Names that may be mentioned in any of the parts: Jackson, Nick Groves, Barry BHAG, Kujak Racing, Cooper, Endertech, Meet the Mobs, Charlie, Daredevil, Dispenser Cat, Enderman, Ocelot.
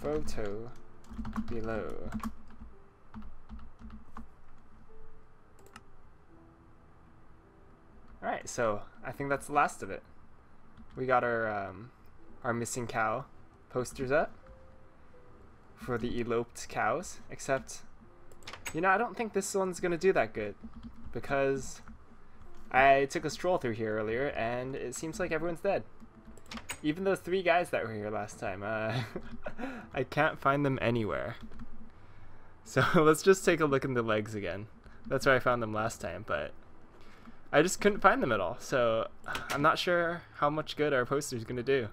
photo below. Alright, so I think that's the last of it. We got our missing cow posters up for the eloped cows, except, you know, I don't think this one's gonna do that good, because I took a stroll through here earlier and it seems like everyone's dead. Even those three guys that were here last time, I can't find them anywhere. So let's just take a look in the legs again. That's where I found them last time, but I just couldn't find them at all, so I'm not sure how much good our poster's gonna do.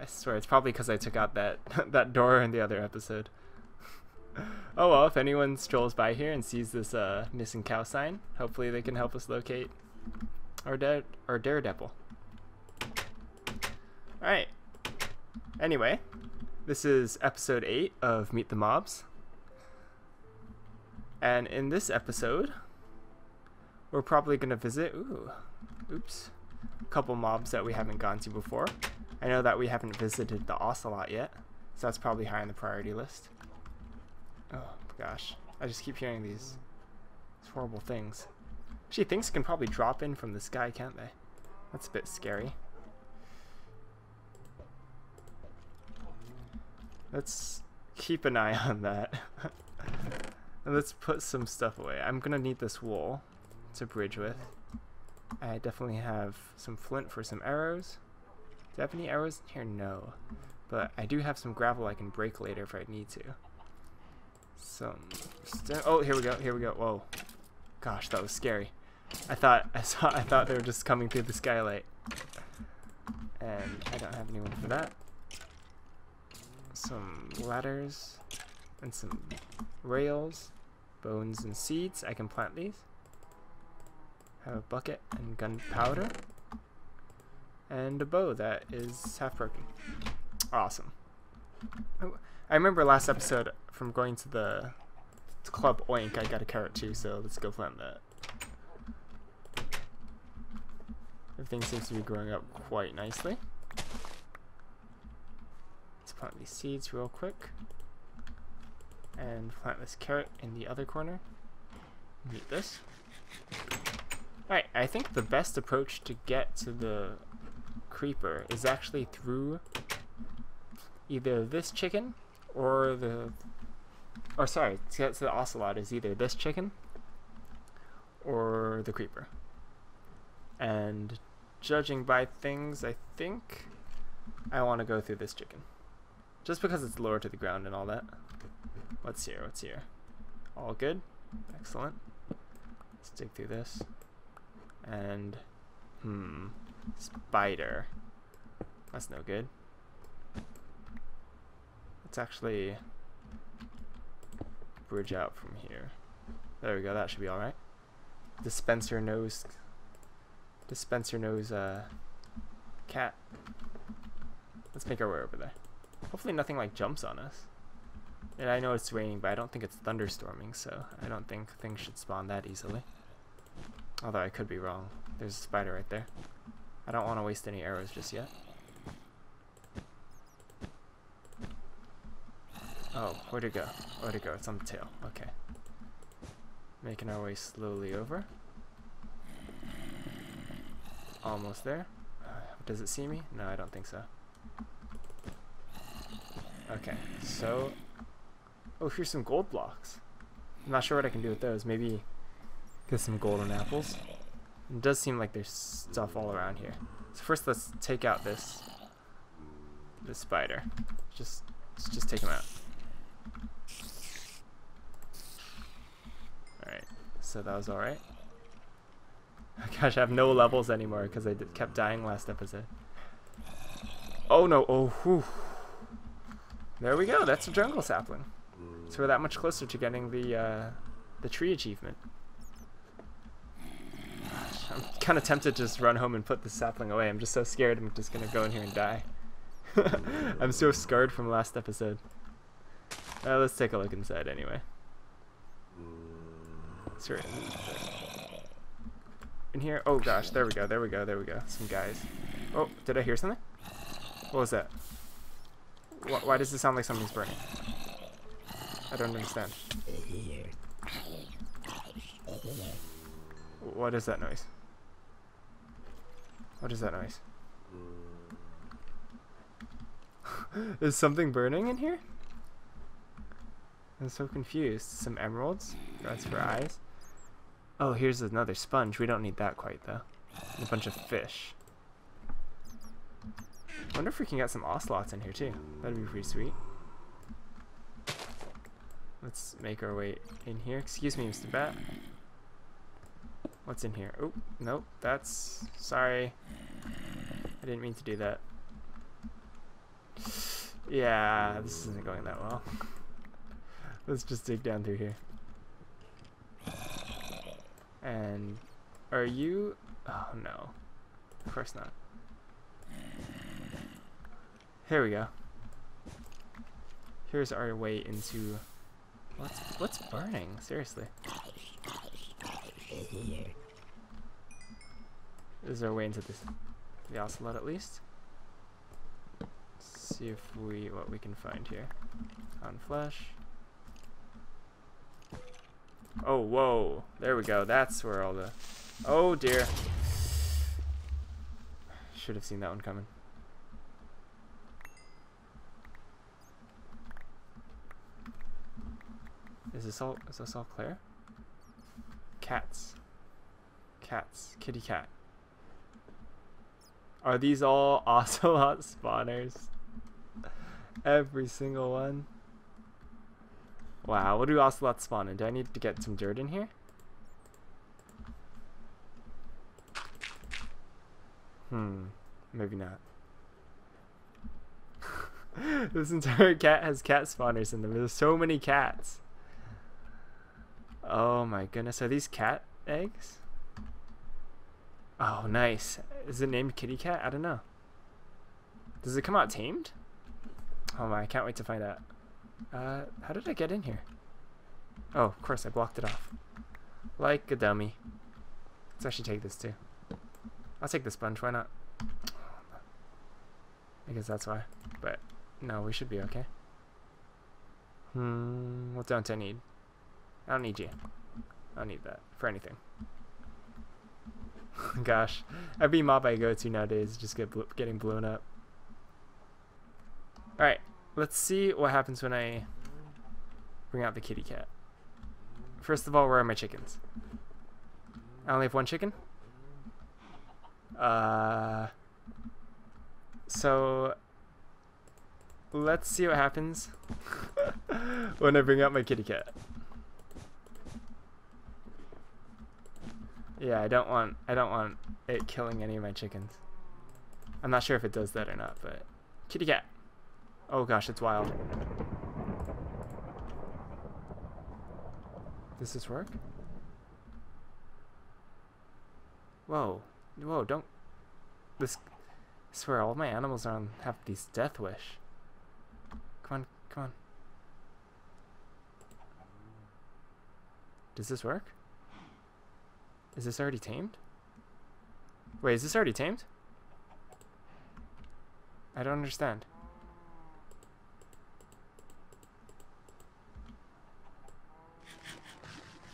I swear, it's probably because I took out that door in the other episode. Oh well, if anyone strolls by here and sees this missing cow sign, hopefully they can help us locate our Daredevil. Alright, anyway, this is episode 8 of Meet the Mobs, and in this episode, we're probably going to visit, a couple mobs that we haven't gone to before. I know that we haven't visited the Ocelot yet, so that's probably high on the priority list. Oh gosh, I just keep hearing these horrible things. Actually, things can probably drop in from the sky, can't they? That's a bit scary. Let's keep an eye on that. And let's put some stuff away. I'm gonna need this wool to bridge with. I definitely have some flint for some arrows. Do I have any arrows in here? No. But I do have some gravel I can break later if I need to. Some stuff. Oh, here we go, here we go. Whoa. Gosh, that was scary. I thought they were just coming through the skylight. And I don't have anyone for that. Some ladders and some rails, bones and seeds. I can plant these. Have a bucket and gunpowder and a bow that is half broken. Awesome. Oh, I remember last episode from going to the club Oink, I got a carrot too, so let's go plant that. Everything seems to be growing up quite nicely. Plant these seeds real quick and plant this carrot in the other corner. Eat this. Alright, I think the best approach to get to the creeper is actually through either this chicken or the... Or sorry, to get to the Ocelot is either this chicken or the creeper. And judging by things, I think I want to go through this chicken. Just because it's lower to the ground and all that. What's here? What's here? All good. Excellent. Let's dig through this. And, spider. That's no good. Let's actually bridge out from here. There we go. That should be all right. Dispenser knows. Cat. Let's make our way over there. Hopefully nothing like jumps on us. And I know it's raining, but I don't think it's thunderstorming, so I don't think things should spawn that easily. Although I could be wrong. There's a spider right there. I don't want to waste any arrows just yet. Oh, where'd it go? Where'd it go? It's on the tail. Okay. Making our way slowly over. Almost there. Does it see me? No, I don't think so. Okay, so, oh, here's some gold blocks. I'm not sure what I can do with those. Maybe get some golden apples. It does seem like there's stuff all around here. So first, let's take out this spider. Just take him out. All right. So that was all right. Oh, gosh, I have no levels anymore because I kept dying last episode. Oh no! Oh, whew. There we go, that's a jungle sapling. So we're that much closer to getting the tree achievement. I'm kind of tempted to just run home and put this sapling away. I'm just so scared I'm just going to go in here and die. I'm so scarred from last episode. Let's take a look inside anyway. In here, oh gosh, there we go, there we go, there we go. Some guys. Oh, did I hear something? What was that? Why does it sound like something's burning? I don't understand. What is that noise? What is that noise? Is something burning in here? I'm so confused. Some emeralds? That's for eyes. Oh, here's another sponge. We don't need that quite, though. And a bunch of fish. I wonder if we can get some ocelots in here, too. That'd be pretty sweet. Let's make our way in here. Excuse me, Mr. Bat. What's in here? Oh, nope. That's... Sorry. I didn't mean to do that. Yeah, this isn't going that well. Let's just dig down through here. And are you... Oh, no. Of course not. Here we go. Here's our way into... What's burning? Seriously. This is our way into this, the ocelot, at least. Let's see if what we can find here. On flesh. Oh, whoa. There we go. That's where all the... Oh, dear. Should have seen that one coming. Is this all clear? Cats. Cats. Kitty cat. Are these all ocelot spawners? Every single one? Wow, what do ocelots spawn in? Do I need to get some dirt in here? Maybe not. This entire cat has cat spawners in them. There's so many cats. Oh my goodness, are these cat eggs? Oh, nice. Is it named Kitty Cat? I don't know. Does it come out tamed? Oh my, I can't wait to find out. How did I get in here? Oh, of course, I blocked it off. Like a dummy. Let's actually take this too. I'll take the sponge, why not? I guess that's why. But, no, we should be okay. What don't I need? I don't need you. I don't need that for anything. Gosh, every mob I go to nowadays just getting blown up. Alright, let's see what happens when I bring out the kitty cat. First of all, where are my chickens? I only have one chicken? So, let's see what happens when I bring out my kitty cat. Yeah, I don't want it killing any of my chickens. I'm not sure if it does that or not, but kitty cat. Oh gosh, it's wild. Does this work? Whoa. Whoa, don't this I swear all my animals are on have these death wish. Come on, come on. Does this work? Is this already tamed? Wait, is this already tamed? I don't understand.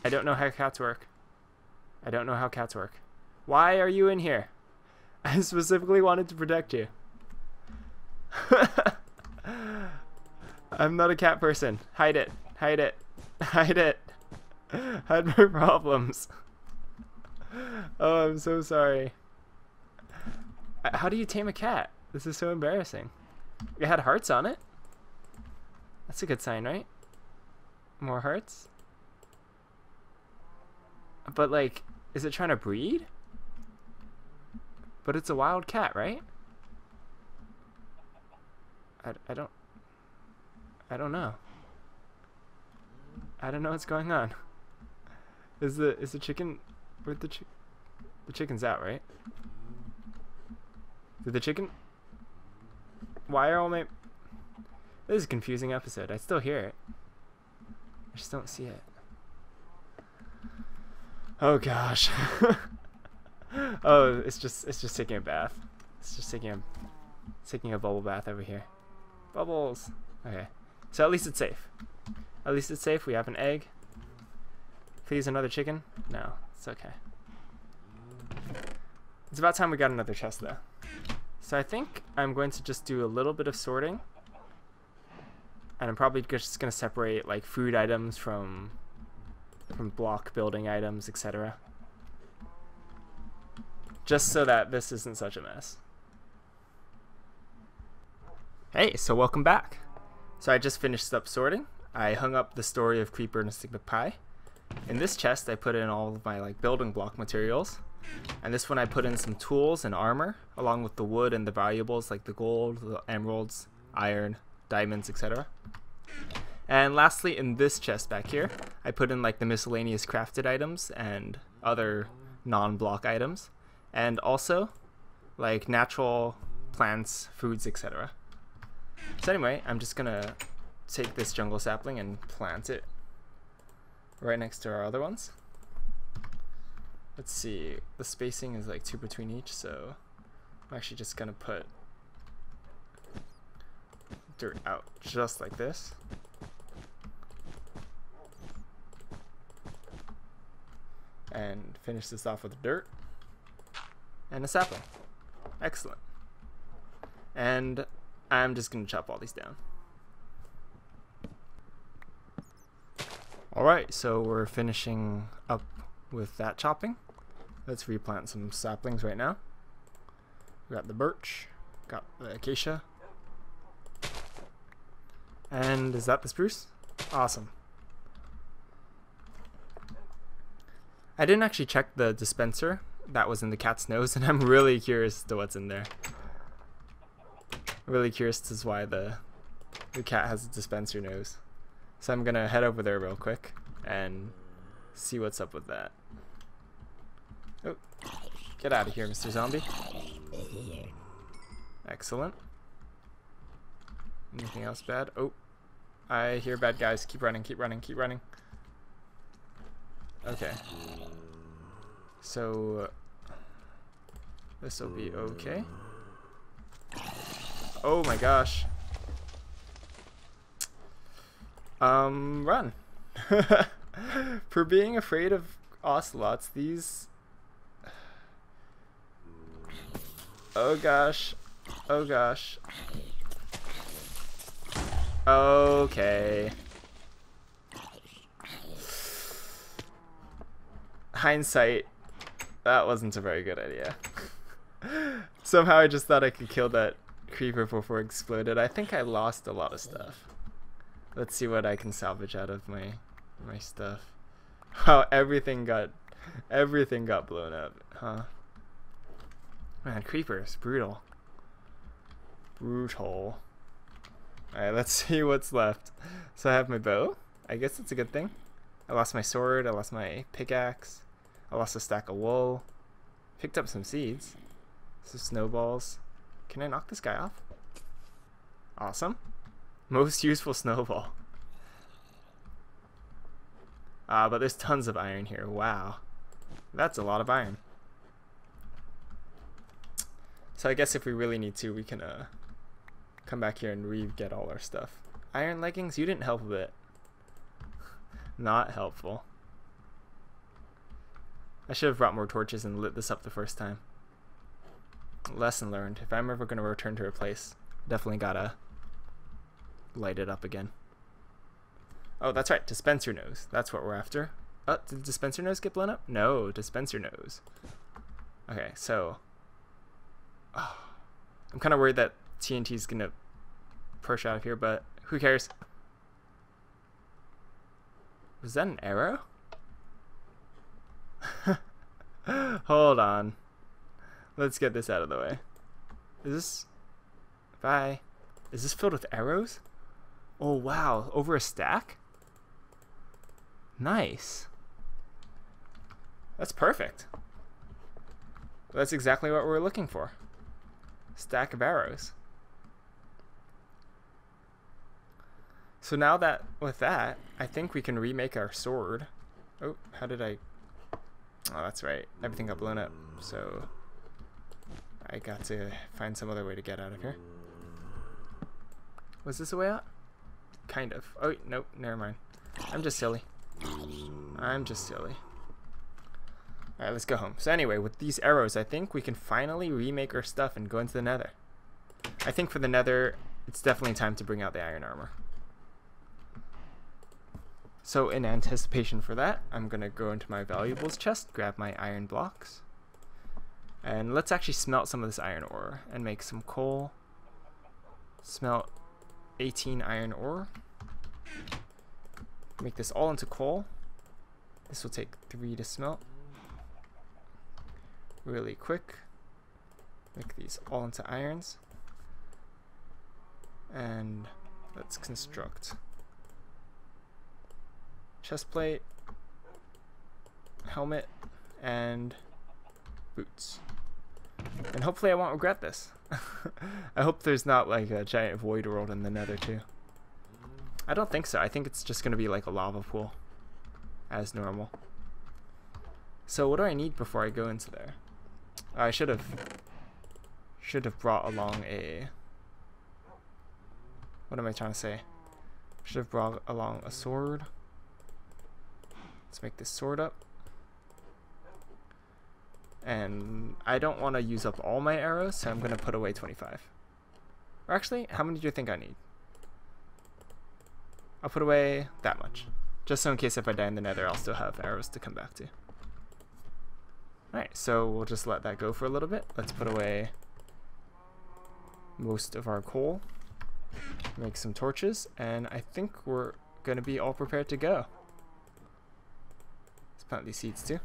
I don't know how cats work. I don't know how cats work. Why are you in here? I specifically wanted to protect you. I'm not a cat person. Hide it. Hide it. Hide it. Hide my problems. Oh, I'm so sorry. How do you tame a cat? This is so embarrassing. It had hearts on it? That's a good sign, right? More hearts? But, like, is it trying to breed? But it's a wild cat, right? I don't know. I don't know what's going on. Is the chicken... Where'd the chicken's out, right? Did the chicken... Why are all my... This is a confusing episode. I still hear it. I just don't see it. Oh, gosh. Oh, it's just taking a bath. It's just taking a bubble bath over here. Bubbles. Okay. So at least it's safe. At least it's safe. We have an egg. Please, another chicken? No, it's okay. It's about time we got another chest, though. So I think I'm going to just do a little bit of sorting. And I'm probably just going to separate like food items from block building items, etc. Just so that this isn't such a mess. Hey, so welcome back. So I just finished up sorting. I hung up the story of Creeper and a Stick of Pie. In this chest, I put in all of my like building block materials. And this one I put in some tools and armor, along with the wood and the valuables like the gold, the emeralds, iron, diamonds, etc. And lastly, in this chest back here, I put in like the miscellaneous crafted items and other non-block items, and also like natural plants, foods, etc. So anyway, I'm just gonna take this jungle sapling and plant it right next to our other ones. Let's see, the spacing is like 2 between each, so I'm actually just gonna put dirt out just like this. And finish this off with dirt and a sapling. Excellent. And I'm just gonna chop all these down. Alright, so we're finishing up with that chopping. Let's replant some saplings right now. We got the birch, got the acacia. And is that the spruce? Awesome. I didn't actually check the dispenser that was in the cat's nose, and I'm really curious as to what's in there. Really curious as to why the cat has a dispenser nose. So I'm gonna head over there real quick and see what's up with that. Oh, get out of here, Mr. Zombie. Excellent. Anything else bad? Oh, I hear bad guys. Keep running, keep running, keep running. Okay. So, this will be okay. Oh my gosh. Run. For being afraid of ocelots, these... Oh gosh. Oh gosh. Okay. Hindsight, that wasn't a very good idea. Somehow I just thought I could kill that creeper before it exploded. I think I lost a lot of stuff. Let's see what I can salvage out of my stuff. Wow, everything got blown up, huh? Man, creepers, brutal. Brutal. Alright, let's see what's left. So I have my bow. I guess it's a good thing. I lost my sword, I lost my pickaxe, I lost a stack of wool. Picked up some seeds. Some snowballs. Can I knock this guy off? Awesome. Most useful snowball. But there's tons of iron here. Wow. That's a lot of iron. So I guess if we really need to, we can come back here and re-get all our stuff. Iron leggings, you didn't help a bit. Not helpful. I should have brought more torches and lit this up the first time. Lesson learned. If I'm ever going to return to a place, definitely gotta light it up again. Oh, that's right. Dispenser nose. That's what we're after. Oh, did dispenser nose get blown up? No, dispenser nose. Okay, so... Oh, I'm kind of worried that TNT's gonna push out of here, but who cares? Was that an arrow? Hold on. Let's get this out of the way. Is this... Bye. Is this filled with arrows? Oh wow, over a stack? Nice. That's perfect. That's exactly what we're looking for. Stack of arrows. So now that with that, I think we can remake our sword. Oh, how did I? Oh, that's right. Everything got blown up. So I got to find some other way to get out of here. Was this a way out? Kind of. Oh, nope, never mind. I'm just silly. Alright, let's go home. So anyway, with these arrows, I think we can finally remake our stuff and go into the nether. I think for the nether, it's definitely time to bring out the iron armor. So in anticipation for that, I'm going to go into my valuables chest, grab my iron blocks, and let's actually smelt some of this iron ore and make some coal. Smelt 18 iron ore. Make this all into coal. This will take 3 to smelt. Really quick. Make these all into irons. And let's construct chest plate, helmet, and boots. And hopefully I won't regret this. I hope there's not like a giant void world in the nether too. I don't think so. I think it's just going to be like a lava pool as normal. So what do I need before I go into there? I should have brought along a... What am I trying to say? Should have brought along a sword. Let's make this sword up. And I don't want to use up all my arrows, so I'm going to put away 25. Or actually, how many do you think I need? I'll put away that much. Just so in case if I die in the nether, I'll still have arrows to come back to. Alright, so we'll just let that go for a little bit. Let's put away most of our coal. Make some torches, and I think we're going to be all prepared to go. Let's plant these seeds too.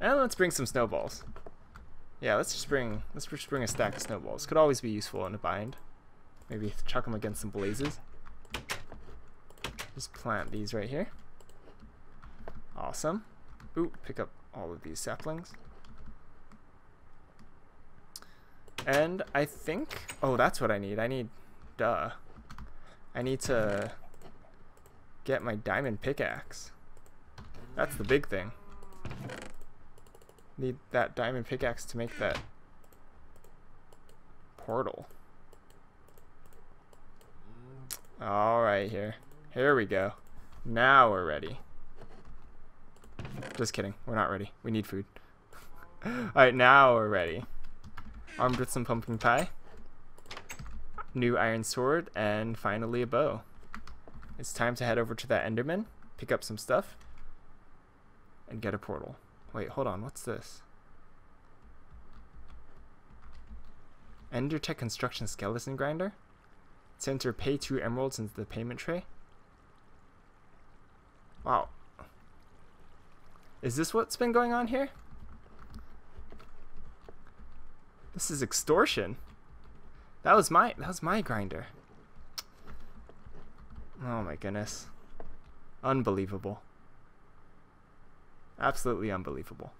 And let's bring some snowballs. Yeah, let's just bring a stack of snowballs. Could always be useful in a bind. Maybe chuck them against some blazes. Just plant these right here. Awesome. Ooh, pick up all of these saplings. And I think... Oh, that's what I need. I need... Duh. I need to get my diamond pickaxe. That's the big thing. Need that diamond pickaxe to make that portal. Alright, here we go. Now we're ready. Just kidding, we're not ready. We need food. Alright, now we're ready. Armed with some pumpkin pie, new iron sword, and finally a bow. It's time to head over to that Enderman, pick up some stuff, and get a portal. Wait, hold on, what's this? Endertech construction skeleton grinder? It's enter pay 2 emeralds into the payment tray. Wow. Is this what's been going on here? This is extortion. That was my grinder. Oh my goodness. Unbelievable. Absolutely unbelievable.